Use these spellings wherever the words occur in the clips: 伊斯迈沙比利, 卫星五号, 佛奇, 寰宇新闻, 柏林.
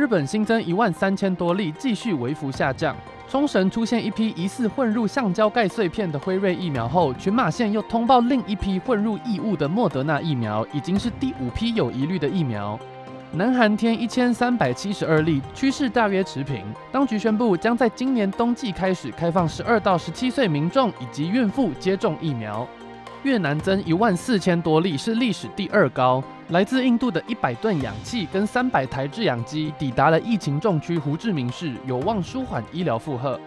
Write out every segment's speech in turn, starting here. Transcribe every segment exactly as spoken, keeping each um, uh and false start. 日本新增一万三千多例，继续微幅下降。冲绳出现一批疑似混入橡胶钙碎片的辉瑞疫苗后，群马县又通报另一批混入异物的莫德纳疫苗，已经是第五批有疑虑的疫苗。 南韩添一千三百七十二例，趋势大约持平。当局宣布将在今年冬季开始开放十二到十七岁民众以及孕妇接种疫苗。越南增一万四千多例，是历史第二高。来自印度的一百吨氧气跟三百台制氧机抵达了疫情重区胡志明市，有望舒缓医疗负荷。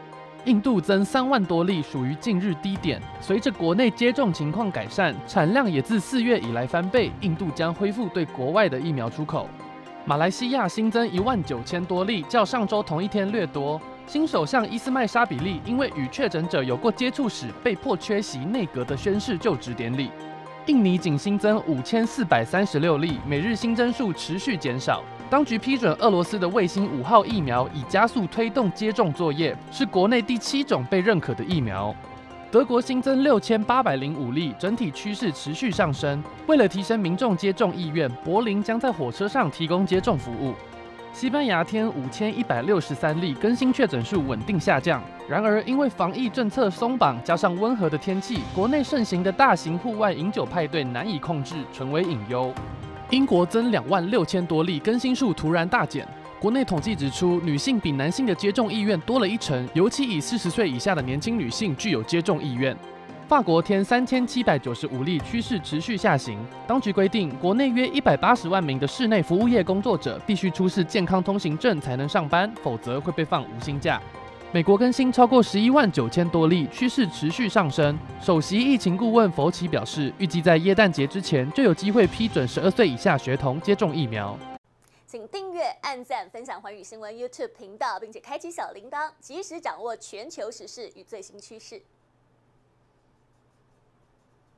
印度增三万多例，属于近日低点。随着国内接种情况改善，产量也自四月以来翻倍，印度将恢复对国外的疫苗出口。 马来西亚新增一万九千多例，较上周同一天略多。新首相伊斯迈沙比利因为与确诊者有过接触史，被迫缺席内阁的宣誓就职典礼。印尼仅新增五千四百三十六例，每日新增数持续减少。当局批准俄罗斯的卫星五号疫苗，以加速推动接种作业，是国内第七种被认可的疫苗。 德国新增六千八百零五例，整体趋势持续上升。为了提升民众接种意愿，柏林将在火车上提供接种服务。西班牙添五千一百六十三例，更新确诊数稳定下降。然而，因为防疫政策松绑，加上温和的天气，国内盛行的大型户外饮酒派对难以控制，成为隐忧。英国增两万六千多例，更新数突然大减。 国内统计指出，女性比男性的接种意愿多了一成，尤其以四十岁以下的年轻女性具有接种意愿。法国添三千七百九十五例，趋势持续下行。当局规定，国内约一百八十万名的室内服务业工作者必须出示健康通行证才能上班，否则会被放无薪假。美国更新超过十一万九千多例，趋势持续上升。首席疫情顾问佛奇表示，预计在耶诞节之前就有机会批准十二岁以下学童接种疫苗。 请订阅、按赞、分享寰宇新闻 YouTube 频道，并且开启小铃铛，及时掌握全球时事与最新趋势。